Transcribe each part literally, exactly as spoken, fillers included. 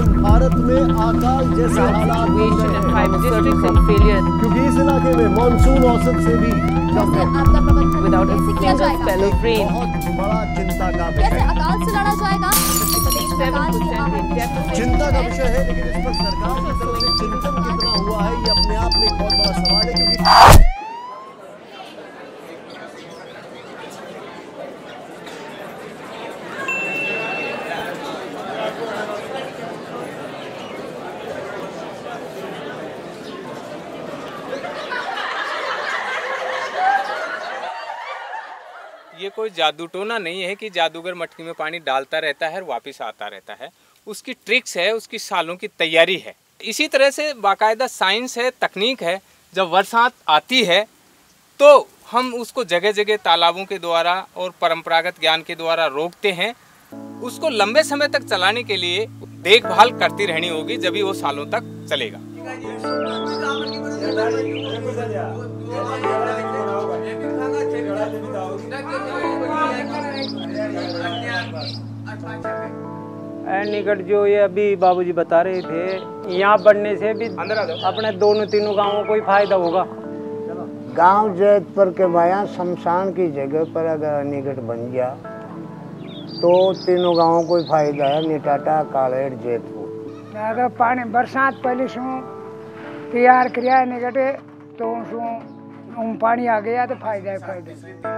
लेकिन भारत में आकाश जैसे हालात क्योंकि इस इलाके में मानसून औसत से भी कम है। बहुत बड़ा चिंता का विषय चिंता का विषय है, लेकिन इस पर सरकार की तरफ से चिंतन कितना हुआ है ये अपने आप में एक बहुत बड़ा सवाल है। क्योंकि ये कोई जादू टोना नहीं है कि जादूगर मटकी में पानी डालता रहता है और वापस आता रहता है। उसकी ट्रिक्स है, उसकी सालों की तैयारी है। इसी तरह से बाकायदा साइंस है, तकनीक है। जब बरसात आती है तो हम उसको जगह जगह तालाबों के द्वारा और परंपरागत ज्ञान के द्वारा रोकते हैं। उसको लंबे समय तक चलाने के लिए देखभाल करती रहनी होगी, जब भी वो सालों तक चलेगा। निकट जो ये अभी बाबूजी बता रहे थे, यहाँ बढ़ने से भी अपने दोनों तीनों गांवों को ही फायदा होगा। गांव जैतपुर के बाया शमशान की जगह पर अगर निकट बन गया तो तीनों गांवों को ही फायदा है, निटाटा कालेर जैतपुर। अगर पानी बरसात पहले शू तैयार किया निकट तो शू पानी आ गया तो फायदा है फायदा।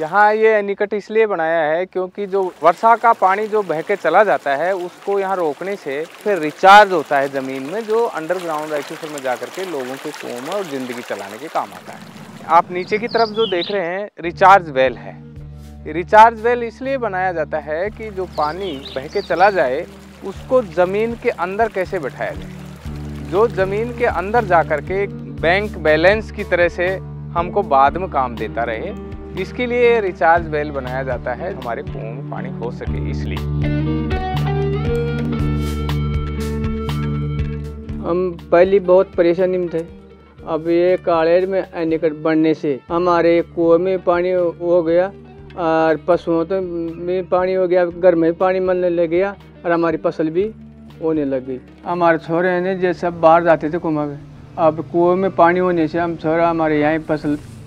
यहाँ ये निकट इसलिए बनाया है क्योंकि जो वर्षा का पानी जो बह के चला जाता है उसको यहाँ रोकने से फिर रिचार्ज होता है ज़मीन में, जो अंडरग्राउंड एक्विफर में जाकर के लोगों के कुओं और ज़िंदगी चलाने के काम आता है। आप नीचे की तरफ जो देख रहे हैं रिचार्ज वेल है। रिचार्ज वेल इसलिए बनाया जाता है कि जो पानी बह के चला जाए उसको ज़मीन के अंदर कैसे बैठाया जाए, जो ज़मीन के अंदर जा कर के बैंक बैलेंस की तरह से हमको बाद में काम देता रहे। इसके लिए रिचार्ज वेल बनाया जाता है, हमारे कुओं में पानी हो सके। इसलिए हम पहले बहुत परेशानी में थे, अब ये कालेर में निकट बढ़ने से हमारे कुओं में पानी हो गया और पशुओं तो में पानी हो गया, घर में पानी मरने लग गया और हमारी फसल भी होने लग गई। हमारे छोरे ने जैसे बाहर जाते थे कुआं में, अब कुओं में पानी होने से हम छोरा हमारे यहाँ फसल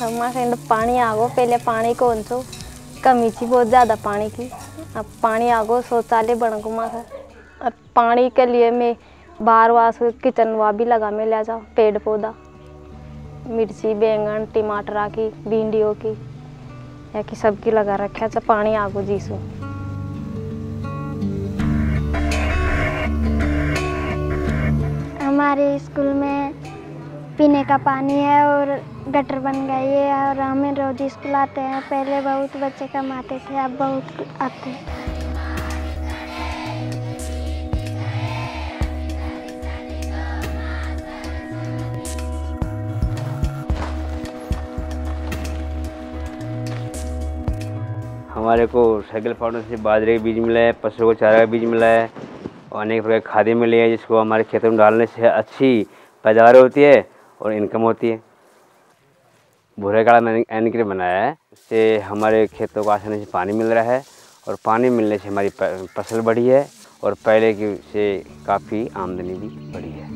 हमारे पानी आगो, पहले पानी कौन सो कमी थी बहुत ज़्यादा पानी की, अब पानी आगो शौचालय बन गो। माँ अब पानी के लिए मैं बाहर वास किचन वा भी लगा में ले जाओ पेड़ पौधा, मिर्ची बैंगन टमाटरा की भिंडियों की या कि सबकी लगा रखे तो पानी आगो जीसू। हमारे स्कूल में पीने का पानी है और गटर बन गई है और हमें रोज स्कूल आते हैं। पहले बहुत बच्चे कम आते थे, अब बहुत आते हैं। हमारे को सहगल फाउंडेशन से बाजरे का बीज मिला है, पशुओं को चारा का बीज मिला है और अनेक प्रकार की खादें मिली है, जिसको हमारे खेतों में डालने से अच्छी पैदावार होती है और इनकम होती है। भूरे काड़ा मैंने एनक्रे बनाया है, इससे हमारे खेतों को आसानी से पानी मिल रहा है और पानी मिलने से हमारी फसल बढ़ी है और पहले की से काफ़ी आमदनी भी बढ़ी है।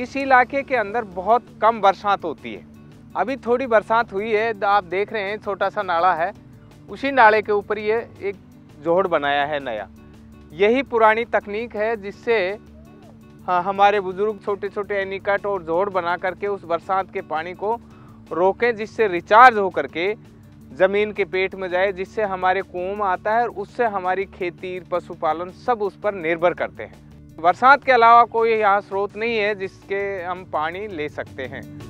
इस इलाके के अंदर बहुत कम बरसात होती है। अभी थोड़ी बरसात हुई है, आप देख रहे हैं छोटा सा नाला है, उसी नाले के ऊपर ये एक जोहड़ बनाया है नया। यही पुरानी तकनीक है जिससे हाँ, हमारे बुजुर्ग छोटे छोटे एनीकट और जोहड़ बना करके उस बरसात के पानी को रोकें, जिससे रिचार्ज हो करके ज़मीन के पेट में जाए, जिससे हमारे कुओं में आता है और उससे हमारी खेती पशुपालन सब उस पर निर्भर करते हैं। बरसात के अलावा कोई यहाँ स्रोत नहीं है जिसके हम पानी ले सकते हैं।